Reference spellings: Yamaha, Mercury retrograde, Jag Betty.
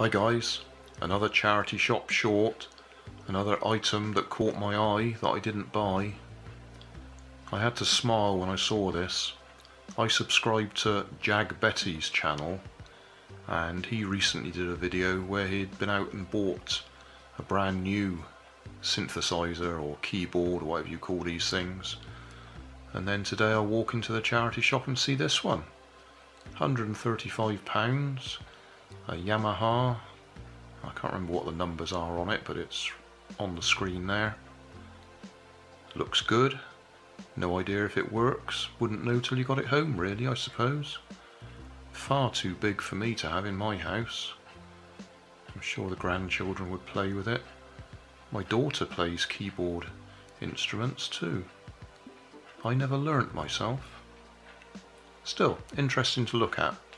Hi guys, another charity shop short, another item that caught my eye that I didn't buy. I had to smile when I saw this. I subscribed to Jag Betty's channel and he recently did a video where he'd been out and bought a brand new synthesizer or keyboard or whatever you call these things, and then today I walk into the charity shop and see this one. £135, a Yamaha. I can't remember what the numbers are on it, but it's on the screen there. Looks good. No idea if it works. Wouldn't know till you got it home, really, I suppose. Far too big for me to have in my house. I'm sure the grandchildren would play with it. My daughter plays keyboard instruments too. I never learnt myself. Still, interesting to look at.